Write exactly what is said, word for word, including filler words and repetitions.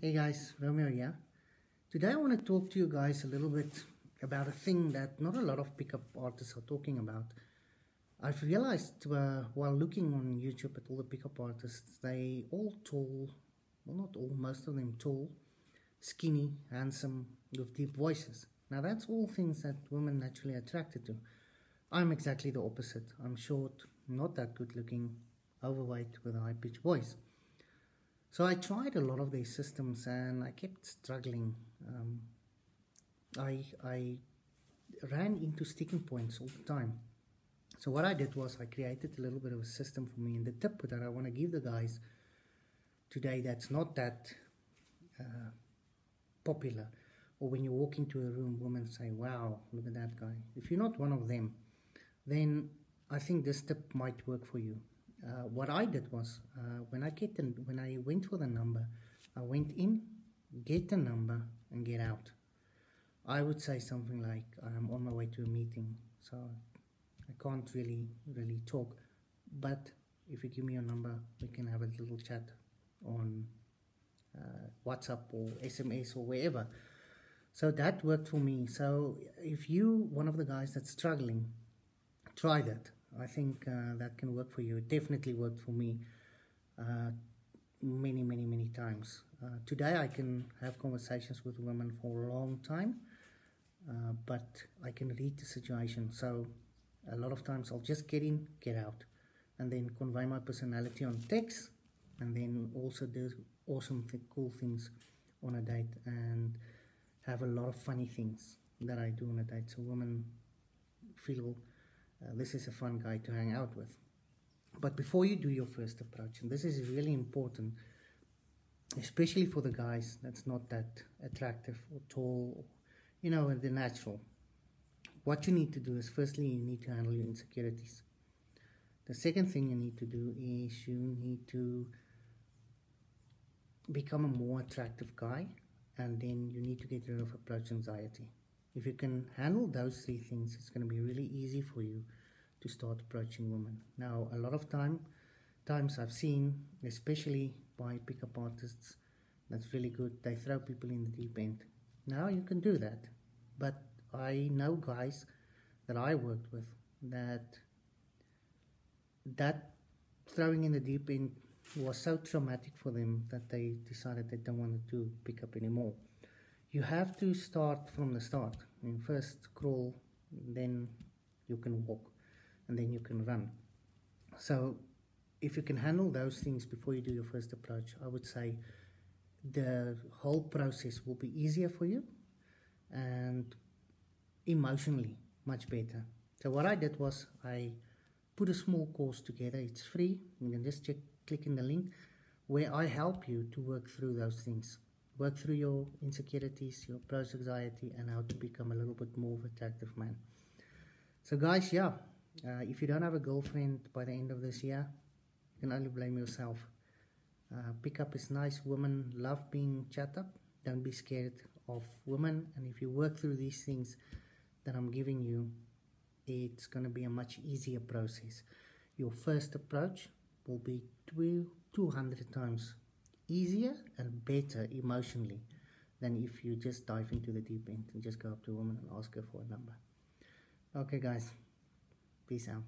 Hey guys, Romeo here. Today I want to talk to you guys a little bit about a thing that not a lot of pickup artists are talking about. I've realized uh, while looking on YouTube at all the pickup artists, they all tall, well not all, most of them tall, skinny, handsome, with deep voices. Now that's all things that women naturally are attracted to. I'm exactly the opposite. I'm short, not that good looking, overweight with a high-pitched voice. So I tried a lot of these systems and I kept struggling. Um, I, I ran into sticking points all the time. So what I did was I created a little bit of a system for me, and the tip that I want to give the guys today that's not that uh, popular, or when you walk into a room, women say, wow, look at that guy. If you're not one of them, then I think this tip might work for you. Uh, what I did was, uh, when I get the, when I went for the number, I went in, get the number, and get out. I would say something like, I'm on my way to a meeting, so I can't really, really talk. But if you give me your number, we can have a little chat on uh, WhatsApp or S M S or wherever. So that worked for me. So if you, one of the guys that's struggling, try that. I think uh, that can work for you. It definitely worked for me uh, many, many, many times. Uh, today I can have conversations with women for a long time, uh, but I can read the situation. So a lot of times I'll just get in, get out, and then convey my personality on text, and then also do awesome, th cool things on a date, and have a lot of funny things that I do on a date. So women feel... Uh, this is a fun guy to hang out with. But before you do your first approach, and this is really important, especially for the guys that's not that attractive or tall, or, you know, the natural, what you need to do is, firstly, you need to handle your insecurities. The second thing you need to do is you need to become a more attractive guy, and then you need to get rid of approach anxiety. If you can handle those three things, it's going to be really easy for you to start approaching women. Now, a lot of time, times I've seen, especially by pickup artists, that's really good, they throw people in the deep end. Now you can do that, but I know guys that I worked with that that throwing in the deep end was so traumatic for them that they decided they don't want to do pickup anymore. You have to start from the start. You first crawl, then you can walk, and then you can run. So if you can handle those things before you do your first approach, I would say the whole process will be easier for you and emotionally much better. So what I did was I put a small course together. It's free. You can just check, click in the link where I help you to work through those things. Work through your insecurities, your approach anxiety, and how to become a little bit more of an attractive man. So guys, yeah, uh, if you don't have a girlfriend by the end of this year, you can only blame yourself. Uh, pickup is nice. Women love being chat up. Don't be scared of women. And if you work through these things that I'm giving you, it's going to be a much easier process. Your first approach will be two hundred times easier and better emotionally than if you just dive into the deep end and just go up to a woman and ask her for a number. Okay guys, peace out.